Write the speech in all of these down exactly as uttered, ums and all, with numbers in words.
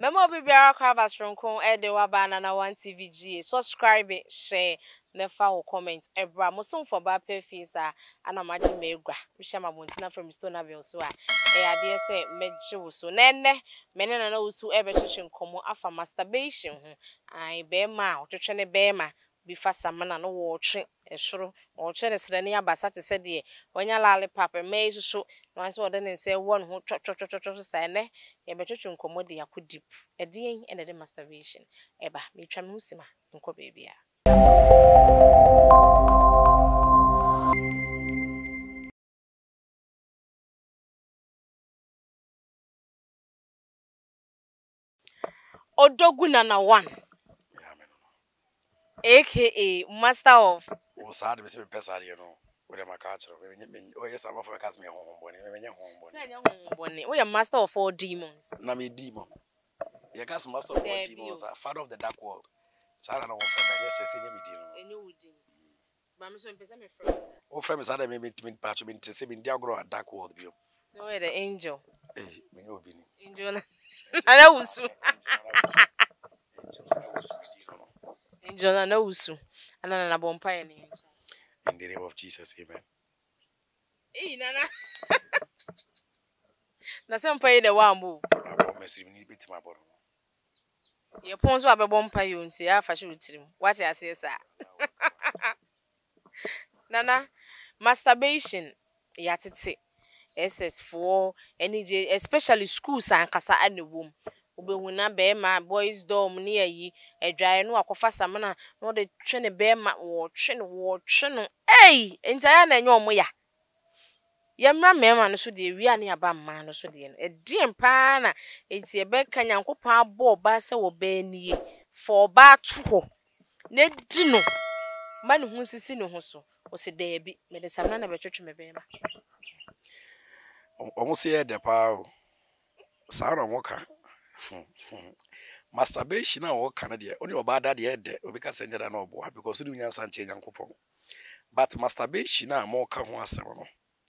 Memo bibiara kravas ronkon e de wabana na one T V G A. Subscribe, share, nefa wo comment. Ebra musun for ba pay fees a ana maji megwa. Misha mabontina from Stone Avenue so a e ade se meje wo so. Nene menena na wo so e be twetwe nkomo afa masturbation ho. Ai be ma, twetwe ne be ma. Bifa samana no wo twe esoro. Wo twe ne srani abasa te se de onya lale papa me so once wo de ne se won ho twa twa twa twa sai ne ye be twetwe nkomo de akodip. Edien ene de masturbation. Eba me twa me husima nko bebia. Odoguna na one, aka master of. Oh, sad, we see pesari, you know. We dem akacho. We we we yes, I'm for cast me home bone. Me me home bone. Say you home bone. We are master of all demons. Na me demon. You cast master of all demons. Father of the dark world. Sara na wofaba yes ese nye midi no enye wudi ba me so mpesa me friends o friends sada me me me patch me ntse me ndia grow dark world bio so we the angel eh me nyo bi ni angel na ala usu angel na na usu ana na bompa ye ni in the name of Jesus amen eh nana na sempa ye de wambo abo mesiri ni bitima boro. Your pawns were bomb you and say, I fashion with him. What I say, sir. Nana, masturbation, yet it say S S four, energy, especially schools and Casa and the womb. Ube wuna bear my boys' dorm near ye, a dry and walk of a samana, nor the train a bear my watch and watch. Hey, and Diana, your moya. Yamra memman so de wi ani aba man no so de no edien pa na enti e be kan yankopon abo ba se wo be nie for ba to ho ne di no man hu sisi no ho so o se da bi me de samna na be twetwe me be ma o mo se e de pa o sara mo ka masturbation na wo kan de oni oba da de e de obi ka se njada na obo because ni nyan san che yankopon but masturbation na mo ka ho asero no.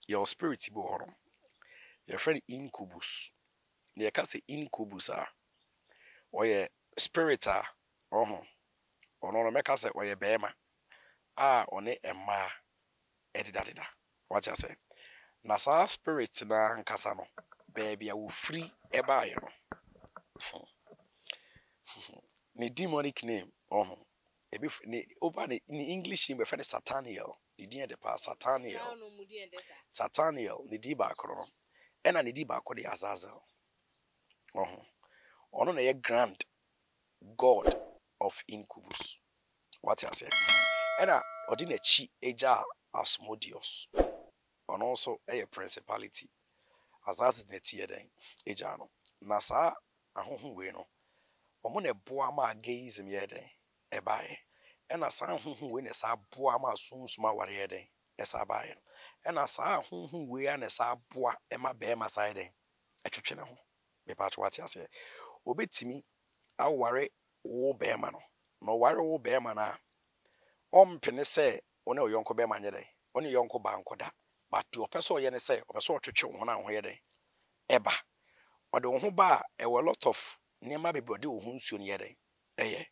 Your spirit, your friend incubus. They can say incubus are or your spirit are or no make us or your bema. Ah, on a ma edidadida. What I say? Nasa spirit na Casano, baby, I will free a buyer. The demonic name, oh, open in English, in friend Sataniel. Nidia de pa Sataniel. Sataniel, Nidiba Coron. And a Nidiba Cody Azazel. Oh, on a grand god of incubus. What I say? And a ordinary Aja Asmodeus. And also a principality. Azaz is the tier then. Ajano. Nasa, a home wino. Omon a boama gaze in yede. Ebae. And a sound who win a sab boama soon small warrior day, as I buy. And a sound who wean a sab boa and my bear my side day. A chuchino, me patch what I say. Obey to me, I worry, oh bearman. No worry, oh bearman. On penny say, oh no, Yonko bearman day, only Yonko bankoda, but to a person yen say, or a sort of children on where day. Eba, or the who bar a lot of near my body whom soon yede. Eh,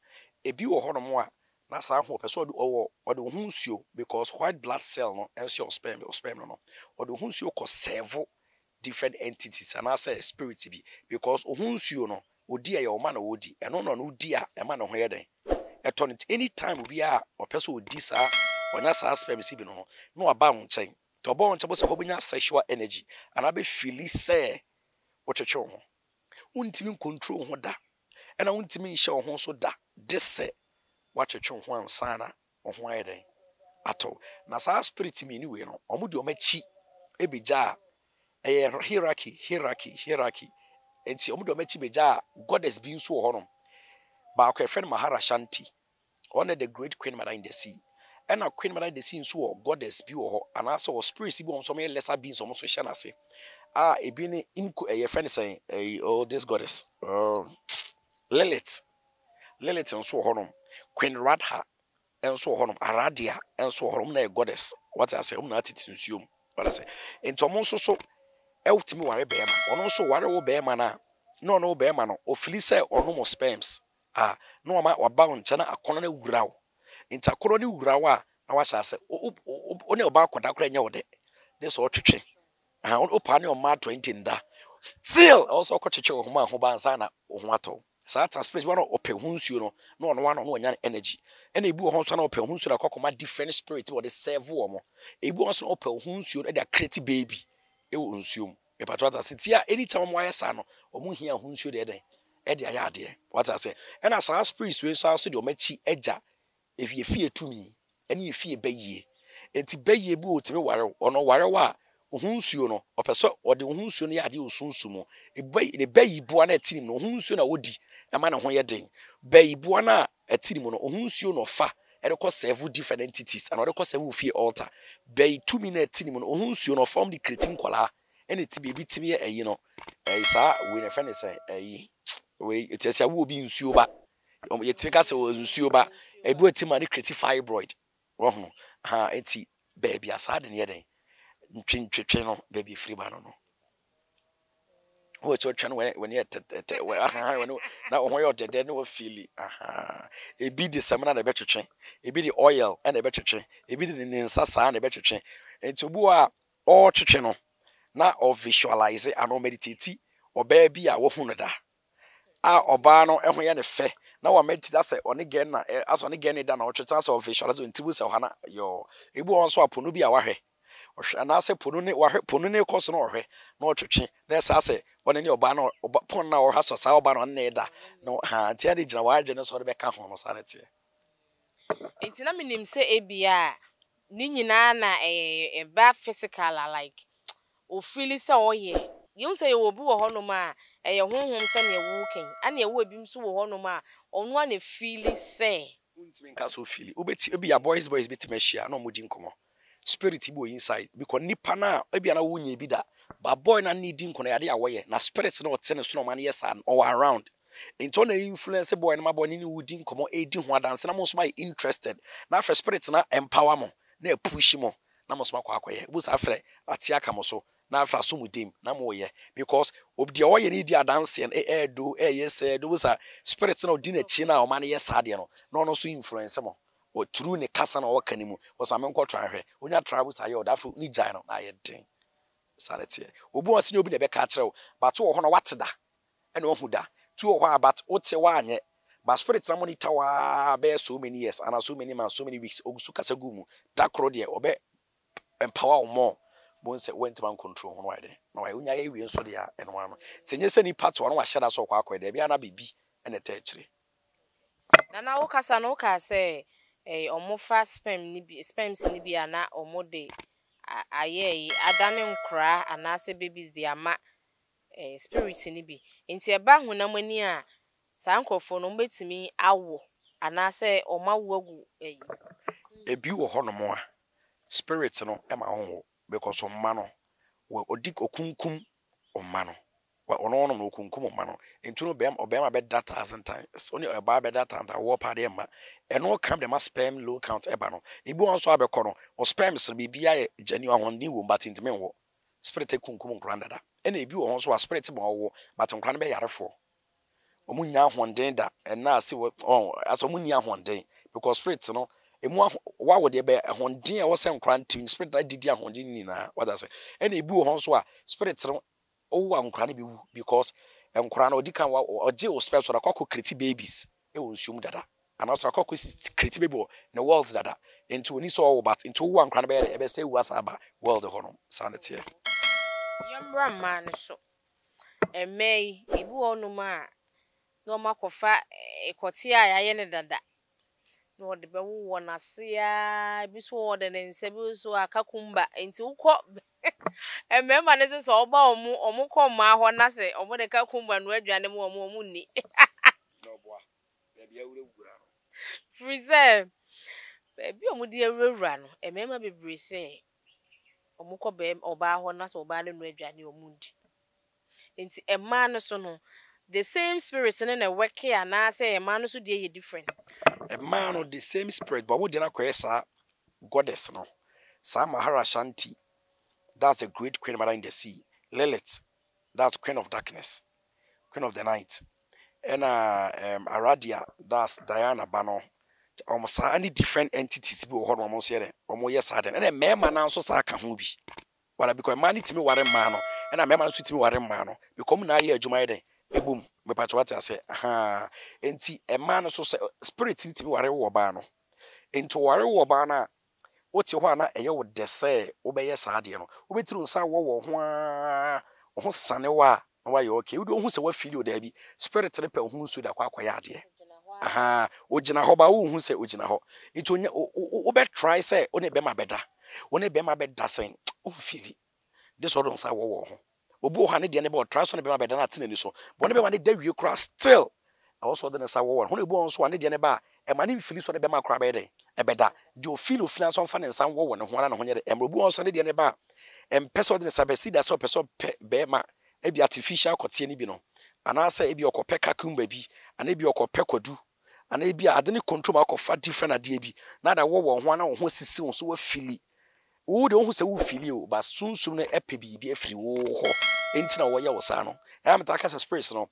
a beau hormone. Nasa ho person do owo o de hunsuo because white blood cell no enso your sperm your sperm no o de hunsuo ko serve different entities and as a spirit be because hunsuo no odi e your man no odi e no no no odi a e man no ho ye den e turn it any time we are o person odi sa o na sa sperm si bi no no aba won chen to ba won chen bo se obunya sexual energy and abi feel say o cheche ho untimi control ho da and untimi nche ho so da this watch a chum one sana or why day at all. Nasa spirit me anyway, no, or would you make cheap a bija a hierarchy, hierarchy, hierarchy, and see Omudo Mechi Bija, goddess being so horum. Bark a friend Mahara Shanti, honor the great Queen Mother in the sea, and our Queen Mother in the sea, so goddess be or and also spirits be on some lesser beings almost shall say. Ah, a being in a friend saying, oh, this goddess, oh, Lilith, Lilith and so horum. Queen Radha, and so on Aradia, and so on a goddess. What I say, I'm not it in what I say. And Tom also so, Eltimore Bearman, and also Warrow Bearman, no no be man o fili say onomo spams ah no ma waba onche na akono na wurawo nti akono ni wurawo a na wa sha say one oba akoda kra nya wode this o twetwe ah opa na o ma twenty nda still also akotwetwe o ma ho ba ansa na o ho ato sa transplant one opa hunsuo no na ono wa no ho nya energy ena ibu o ho so na opa hunsuo na kokoma different spirit what they serve o mo ibu o so opa hunsuo na they create baby e wo hunsuo e patrota sitia anytime wire sa no omu hia hunsuo de de e de aya de what I say and as our spirit we so so de o machi eja if ye fie tumi ena ye fie baye enti baye bu otime ware ono ware wa hunsuo no opeso ode hunsuo no ya de osunsumo e baye ne baye bua na tinim no hunsuo na wodi na ma na ho ye den baye bua na tinim no hunsuo no fa and cause several different entities and cause several fie altar baye tumi na tinim no hunsuo no form the creating kwala. And it be bit me, you know, a sa when a friend say, a way it is a will be in suba. You take us over suba, a boy timani creative fibroid. Wrong, ha, it's baby aside in your day. Chin channel, baby free banano. Oh, it's your channel when you're now when you're dead, no feeling. Aha, it be the salmon and a better chain, it be the oil and a better chain, it be the insasa and a better chain, and to boa all to channel. Na or visualize and or meditate or baby a wohunada. Ah or bano and we are fair. Now I meditate that's on again as on again than or chance or visualize into Hana your Ibu also a punubi awahe. Or and I say pununi or her pununi cos no her no church. That's I say on any obano or pona or has or sao ban on neda. No ha tiani jawar genus or the back on sanity. It's not mean say abia ninana a bad physical like O fili se oye. Yim se ye obu wo hono ma, eye honhom se na ewu ken. Ana ewu ebim so wo hono ma, onu ana fili se. Untimi nka so fili. Obeti obi ya boys boys beti machia na omudi nkomo. Spirit bi inside because nipa na obi ana wo nya bi da. Ba boy na need nkono ya de awoye. Na spirit na otene so na man yes and all around. Into na influence boy na ma boy ni wudi nkomo edi ho adanse na mo so my interested. Na for spirit na empower mo, na push mo. Na mo so makwakoye. Bu sa afre atiaka mo so. Na fa so mudim na mo ye because obdi o ye ni di adanse en e do e ye se do sa spirit na odi na chi na o ma na ye sade no no no so influence mo o true ne kasa na o kani mu o sa me nko twa hwe onya travel sa ye o da fo ni gai no na ye den sanity obu o se obi na be ka kire o but wo ho na wateda e na o huda tu o ho abat o te wa anye but spirit na monitor wa be so many years and so many months so many weeks ogusu kasa gumu da kro de o be empower more. Once went man control on wide. No, I unya ye so dia and one. Tenye se ni part one wa shada so kwa kwa de bia na bibi and a tertiary. Nana Okasa no ka say eh omofa spam ni bi spam ni bia na omode aye adane nkra anase babies de ama eh spirits ni bi. Nti e ba honam ani a sa nkrofo no mbetimi awo anase omawo agu eh ebi wo hono mo a spirits no e ma honwo. Because on mano, we odik okunkum on mano. We onono no okunkum on mano. Into no bem obema bed data thousand times. Only a bar bed data and a war party emma. And no come them as spam low count ebano. Ibu also have a corner or spams be bi genuine one new but in the men war. Spirit kunkum grandada. And a bu also a spirit more but on cranberry are four. Omunya one day that and now see what oh as omunya one day because spirits you know. Emu wa wo de be hondin e wo sem kran tin spirit da didi hondin ni na what I say and ebu ho so a spirit no wo wa nkran be because nkran odi kan wa oje o spirit so da kokko create babies e wo nsum dada and also kokko create baby na world dada into oni so wo but into wo nkran be e be say wo asaba world hono sanity yambra man so emei ebu onuma no makofa ekoti ayaye ne dada no de be wo na sea bi so wo de nse bi so akakumba enti ukọ e mema ne se so oba omu omukọ ma ho na se omu de kakumba no adwane mu omu omu ni no boa be bia wurawura no freezer be bia omu de wurawura no e mema bebre se omukọ be oba ho na se oba ne no adwane omu ndi enti e ma no so no the same spirit in a work here and I say a man is different. A man of the same spirit, but what did not create a goddess? No, Sam Mahara Shanti, that's the great queen mother in the sea. Lilith, that's queen of darkness. Queen of the Night. And uh, um, Aradia, that's Diana Bannon. Almost any different entities be hold almost here. Almost yes, I did. And a man man also saw Kamubi. Well, because man it me warren mano, and a man man suit me warren mano. Because now here Jumaide, boom. Me patwati I say, aha. Enti a man also spirit it me warren wobano. Enti warren wobana. What you wanna? Eyo would say obey yes, I did. Obey through sa wo wo. Oh, sanewa. Why you okay? You don't say what feel you there be. Spirit repel who suit a quack yard. Aha, Ojina Hoba who say Ojina Ho. It will be try say only Bema Beda. Only Bema Beda saying, oh, Philly. This order on Sawa. Obu Hanid Yanabo, trust on Bema Beda, and so. But whenever they you cross still, I also then a Sawa, only bones one Janaba, and my name Philly on the Bema Crabede, a Beda. Do you feel finance on fun and some woman and one hundred and Rubu on Sunday Janaba? And Peso de Sabesida so Peso Bema, a be artificial Cotinibino. And I say, Ebi or Copecacum baby, and Ebi or Copecodu. And maybe I didn't control my coffee different at D B. Now that war one on horses soon so filly. Who don't say who filly, but soon sooner epi be a free war. Ain't no way I was sano. I am dark as a personal.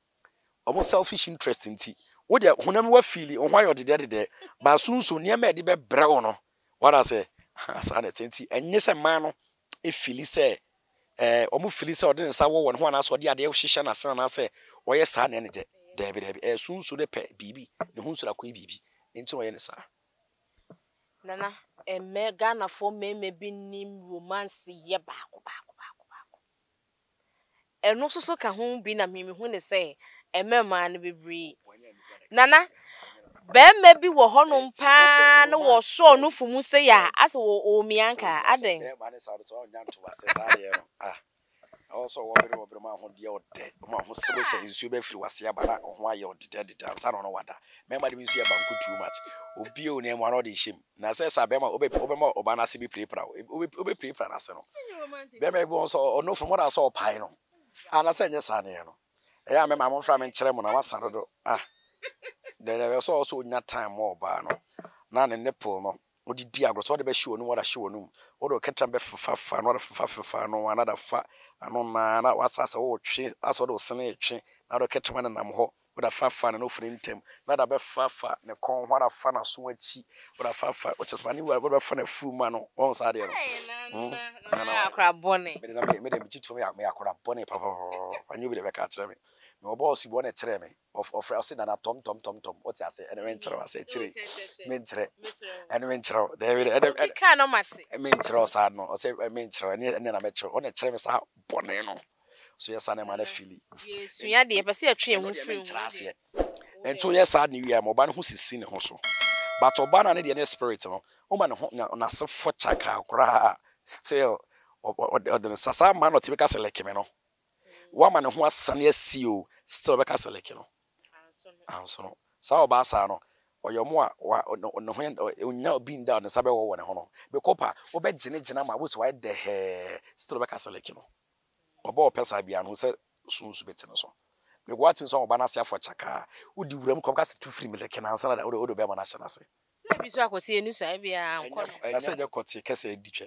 Almost selfish interest in tea. What there, who never filly or why or the daddy there, but soon so near me the brown. What I say, Sanity, and yes, a man, if filly say, eh, or move filly or didn't saw one one as what the idea of Shishan as son, I say, or yes, son any day. David, as soon as they pay B B, the homes are quay B B into any sir. Nana, a mere Ghana for me may be named romance ye back, back, back, back. And also so can whom be na mimi when they say a mere man be bree. Nana, Ben may be were honum pan or so no for Musea as o Mianca, adding. Also, what we do, my own dear dead, my whole service is super free was here, but why you're dead, I don't know what that. Remember, we see about good too much. Obio name one audition. Shame. Now says Abema obey Obama or Banasi be paper. Obey paper and arsenal. Bema was or no from what I saw pine. And I said, yes, I know. I am my own from in Tremona, was Sanado. Ah, there was also not time more barno. None in Nepal, no. O di diago so de be show no wada show no o do ketan be fa fa no fa fa fa no another fa ano na na wasase o twe aso do sene twe na do ketan na nam ho o da fa fa no free ntem na da be fa fa ne kon ho da fa na so achi o da fa fa o chesmani wa go be fa na fu ma no on sa de no na na akra bone me na me de bitu me akra bone pa pa anyu be de ka atre me me obo si bone atre me of of I say na tom tom tom tom what I say and when I say chiri me chiri and when chiri David can no mate me chiri sad no I say me chiri and na me chiri on e chiri me sa bone no so yes na ma na fili yes ya de e pese atwe hu firi chiri and to yes sad ni wi am oba no sisi ne ho so but oba na ne de ne spirit no o ma ne ho na se fo chaka akura still or the sasa man o tibeka seleke me no wa ma ne ho asane asio still beka seleke no. Answer. Sao Basano, or your more no hand or now being down the Saber one honor. The copper, or bed Jenna was white the hair, still back as a lecino. Or ball Pessabian who said soon to bet in a song. The watching song of Banasia for Chaka would do them compass to free milk and answer that old Obama national. Say, Miss Cossy, and I said your Cossy, Cassie, teacher.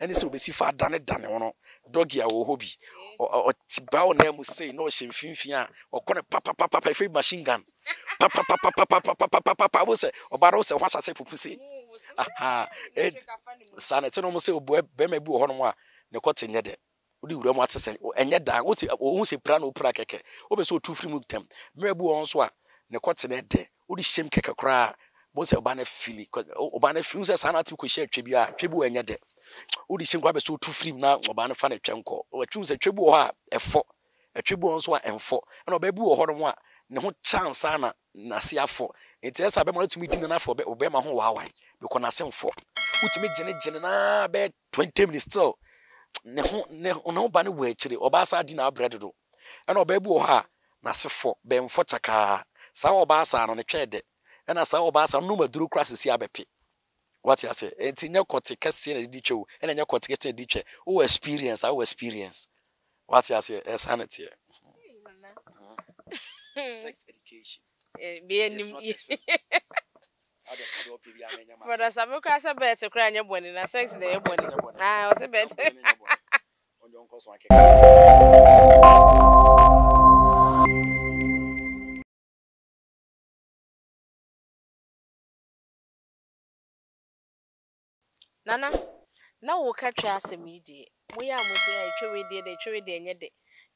and it's so be see far done it done on doggy or hobby. Or Tibow name say no shame finfia or corner papa papa free machine gun. Papa papa papa papa papa papa was a or barrels and what's I say for pussy. Aha, eh, son, it's almost a bemebu honor, the cotton yet. Would you want to say, and yet down, what's a prano prakeke, over so two free moot them. Mebu on swa, the cotton yet there, would shame cake a cry, was a banner filly, or banner fuses and article share tribua, tribu and yet. Udi shim kwa beso two free na obana fa na twenko o choose a tribu ho a efo a tribu nso a enfo na obebu ho no a ne ho chance na na se afo enti esa be ma tumi din na afo be ma ho wa wa be ko na se enfo utimi gene gene na be twenty minutes still ne ho ne ho ba ne we chire oba sa di na bread do na obebu ho a nasefo benfo chaka sawo baasa no ne twede ena sawo baasa no maduru krasisi abepe what you say enti nyakoti kase na di twa ena nyakoti kase di twa o experience awo experience what you say sanity sex education eh be enim but as abukasa bet kra nya boni na sex na ye boni ah o se bet onjon koso akeka. Nana, now we catch us a media. We are must say I trade there, they trade there, and the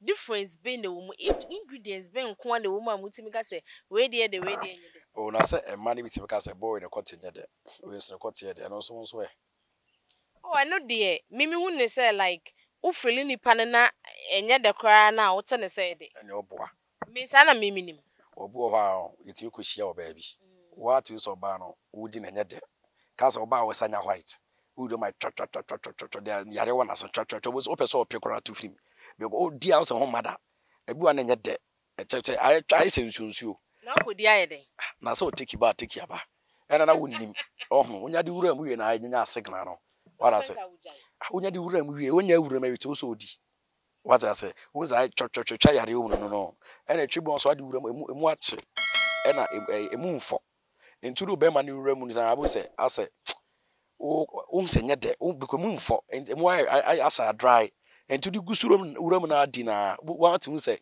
difference being the woman, ingredients being one the woman, which make us say, where there, the way there. Oh, now say a money which make us a boy in a cotton there. We used to cotton there, and also one's way. Oh, I know, dear. Mimi wouldn't say like, who feeling the panana and yet the cry now, what's on the side? And your boy. Miss Anna Mimi. Oh, boy, wow, it's you could share, baby. What use of banner, wooden and yet there. Castle Bow was Anna White. Who do my trot trot trot trot trot trot? There, the other one has a trot trot. Was open so pure to film. We go, oh dear, also home mother. Everyone in your debt. I try since you. Now, good dear day. Now, so take you back, take you back. And I wouldn't him. Oh, when you do room, we and I did not signal. What I said, when you do room, we when you would marry too so deep. What I say, was I trot trot trot try your own, no, no. And a tribune so I do room and watch. And a moon for. Into the Berman new room, I will say, I say. Oh, um, senior day, um, become for and why I ask her dry and to the Gusurum Uramana dinner. What to say?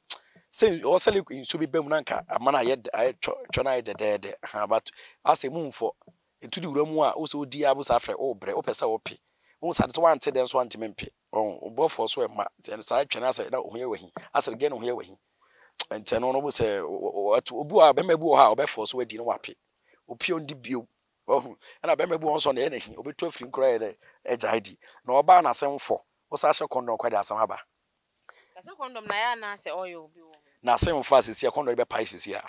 Say, or sell in Subi Bemunanka, a man I had I tried the dead, but as a moon for into the Ramua also diabos after all bread, opesa opi. Once had one said and swan to mempe, or both for swear mats and side channel said, no, here with him, as again on here with him. And ten on was a or to Obua, Bembu, how before swear dinner wappy. Opion debut. Oh, and I remember once on anything, over twelve in credit, edge I D. No, a barn, I send for. Was I shall condom quite as a harbor? As a condom, Niana, say, oh, you'll be. Now, seven fast is here, condom by Pisces here.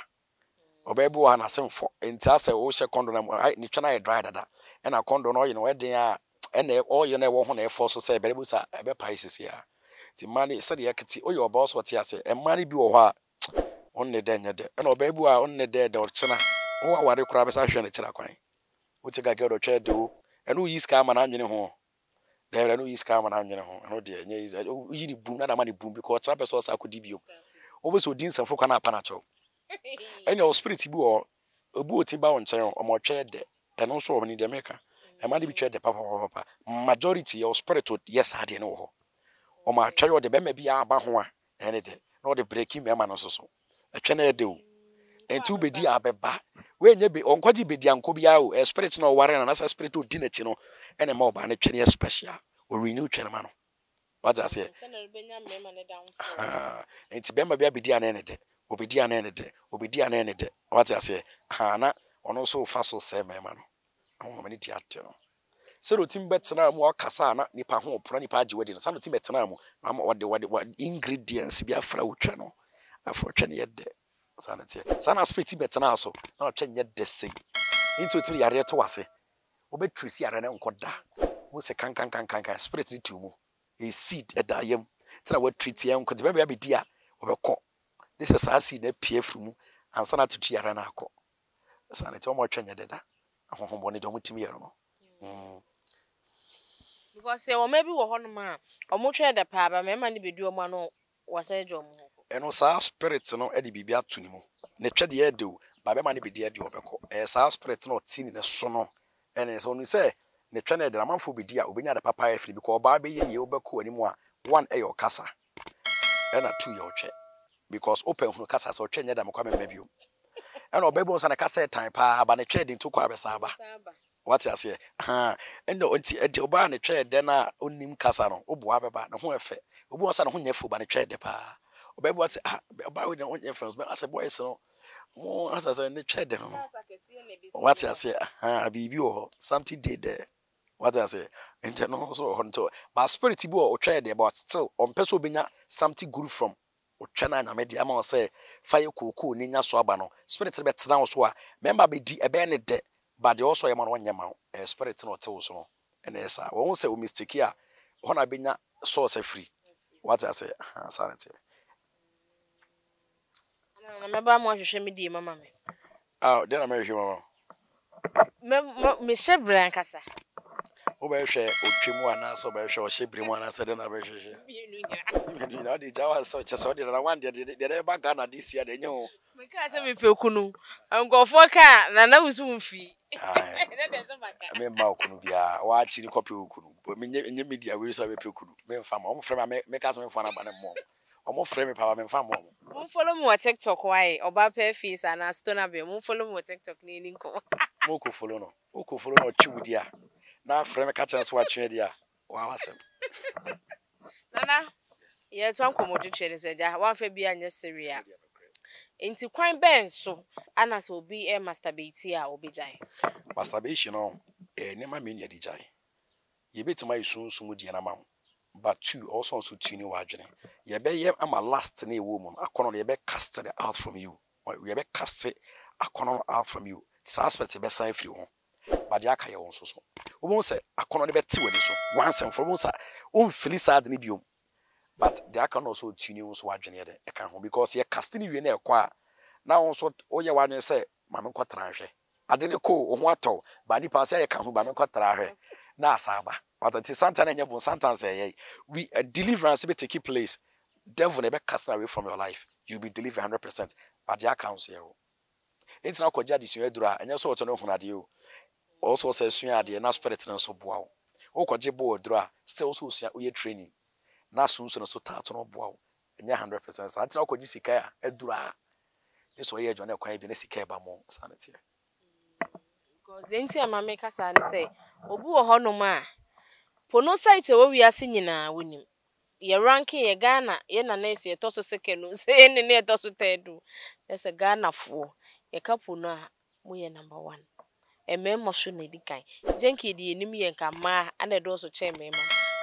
Obebu and I send for, and Tassa, oh, shall condom, right, Nichana, I dried at that. And I condom, you know, where they are, and they all you never want to force to say, Babus are ever Pisces here. The money, said the equity, oh, your boss, what you say, and money be over only then, and Obebu are only dead or china. Oh, what a crab is actually a china coin. What you got to chair do, and who is calm and angry home? There are no is calm and angry home, no dear, yes, I do you boom, not a money boom because trappers also could give you. Always so dinner for canapanacho. And your spirit boo a booty bound chair or more chair there, and also in the America. A man be the papa or papa. Majority or spirit, yes, I didn't know. Or my child, the baby be a bahua, and it, not the breaking man or so. A channel do. And two be dear beba. When you be on Quadi be young Kobiao, a spirit no warren and as a spirit to dinner, you know, and a more banner special or renew Chenamano. What I say, it's Bemba be dear and any day, will be dear and any day, will be dear and any day. What I say, Hana, or no so fast or same, man. I want many theatre. So Tim Betanamo, Cassana, Nipaho, Pranipaj wedding, San Tim Betanamo, I'm what the what ingredients be a fraud channel. I fortune yet there. Sanity. Sana pretty better now, so not change yet the same. Into three area to us, obey Tracy and Uncoda. Who's a can can can can can spirit to move a seed at the yam. So I would treat young because maybe I be dear or a call. This is I see the P F from and Sana to Chiarana call. Sanity almost change yet. I want home on it to me. Because say, or maybe we're on man or much at the pub, and my money be do a man was a job. And also our spirits no Eddie Bibia Tunimo. Nature the air do, but man be dear do as our spirits not seen in the sono. And as only say, Nature the man for be dear, we the papa free because Barbie ye obeco anymore. One a your casa and a two your check. Because open who casas or change them coming baby. And our babbles and a cassette time pa, but a chair into Quabasaba. What I say, ah, and the auntie at the barn a chair, then I own him Cassano, Obuaba, no one affair. Obuas and a wonderful by the chair de pa. Baby, what's ah? About the own influence, but as a boy, so more as I said, what I say, ah, be you something did there. What I say, internal so on to my spirit, boy or child, but still on Peso Bina, something good from Ochana and Amediamo say, fire cuckoo, Nina Swabano, spirit bets now so. Member be de a banet de, but they also am on one yamau, a spirit not also. And yes, I won't say we mistake here. Honor Bina source free. What I say, sanity. Remember, I'm watching me, dear mamma. Oh, then I'm married, mamma. Monsieur Brancassa. Obershe, Uchimo, and answer by show, shipping one answer than a version. You know, the Jawas such as ordered. I wonder, did they ever gun this year? They know. Because I'm a Pokunu. I'm going for a car, and I was soon free. I remember Kunubia, watching the copy Ukunu. But in the media, we saw a Pokunu. Men farm, I'm from a make us for a man more. I'm more frame power than farm. Won't follow more TikTok, why? Or bad pair face and a stone abbey. Won't follow more TikTok, meaning. Moko Folono, Moko Folono, Chudia. Now, frame catchers watching here. Wow, awesome. Nana, yes, one commodity is there. One Fabian, yes, Syria. Into crime bands, so Annas will be a masturbate or be jay. Masturbation, no, a name I mean, a D J. You bet my soon, so would you an amount. But two also to tune you, Adrian. You bet you am a last new woman. I cannot be cast it out from you. Or you be cast it, I cannot out from you. Suspect the best I feel. But the Akaya also so. Almost say, I cannot bet two so. Once and for once, own Felicard Nibium. But the Akan also tune you so, Adrian, a can home because you're casting you in a choir. Now also, all your one say, Mamma Quatranche. I didn't call or what all, but the pass I can home by Quatranche. Now, Saba. But until Santa and your Santa say, we a deliverance be taking place. Devil never cast away from your life. You'll be delivered hundred percent. But the accounts here. It's now called Jadis, you edra, and your sort of no one also says, you are the now spirit and so bow. Oh, Cojibo, dra, still so we training. Now soon, so tart on bow, and your hundred percent. That's now called Jessica, edra. This way, you're not quite Benesica by more sanity. Because the entire man make us and say, oh, boo, honoma. Pono sight, what we are singing now, winning. Your ranking, your Ghana, your Nancy, your Tosso second, saying the near Tosso Tedu. There's a Ghana fool. A couple now, we are number one. A man must soon be kind. Zenki, the enemy and Kama, and a dose of chamber.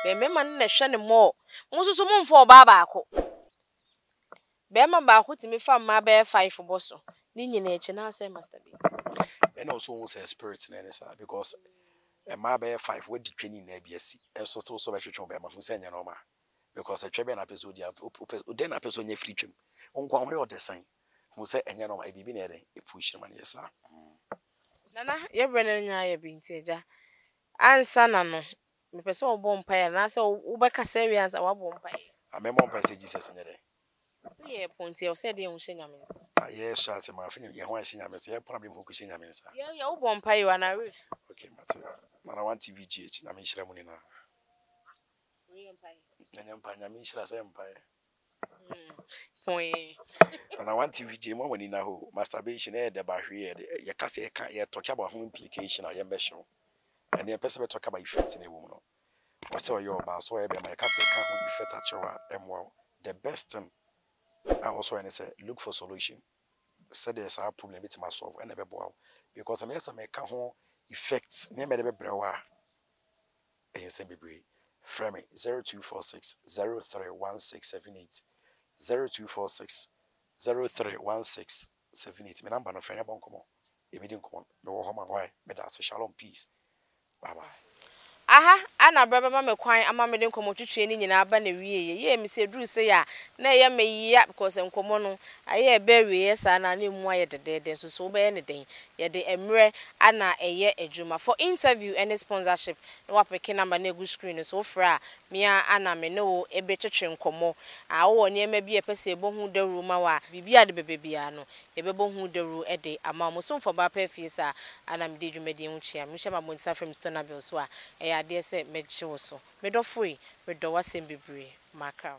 Remember, and a shining more. Most of them for Babaco. Bema Baku to me from my bear five for Bosso. Ninian H and I say, Master Beat. And also, almost a spirit in any side because a my bear five would be training in A B S C and so so much from Bema Hussein and Oma because a Trebbian episode, then episode, your free trim. Uncle, what the sign? Who said, and you know, I be been at a push him, yes, sir. Nana, you're running, I have been, Taja. And Sanano, the person of Bompire, and I saw Ubaka Serians, our Bompire. I mean, one passage is a day. Say a point, you said, you sing a miss. Yes, I said, my friend, you want to sing a miss, you're probably who could sing a miss. Yeah, you're Bompire, and I will. Okay, Master. I want to be G H, I mean, Shramunina. Re Empire. I mean, Shras Empire. And I want to read you when you know masturbation air the barrier. You can't say you talk about home implication or your measure. And the person will talk about effects in a woman. What's all your about so I can't say can't hold effect at your and well. The best thing I also and say look for solution. Said there's a problem with myself and never bow because I'm yes I make home effects near me brewer and send me brave. Frame zero two four six zero three one six seven eight. zero two four six zero three one six seven eight. My number no friend abon komo. E be din komo. Me wo homa why? Me da so shalom peace. Bye bye. Aha, ana braba ma me kwan ama me din komo twetwe ni nyina aba na wiye. Ye mi se duru se ya. Na ye me yia because enkomo no aye be wiye sa na na emu aye dedede so so be ne den. Ye de emre ana eye edwuma for interview and sponsorship. No wa pick number na egu screen so fra. Mia ana me no ebe twetwe nkomo awo ne ma bi e pese bohu daru ma wa bibia de bebebia no ebe bohu daru e de ama mo so for ba pa fiesa ana me de dwumade nwchia me hye ma bonsa from Stonabil so a e ade se me chiwo so me do free me do wasem bebre maka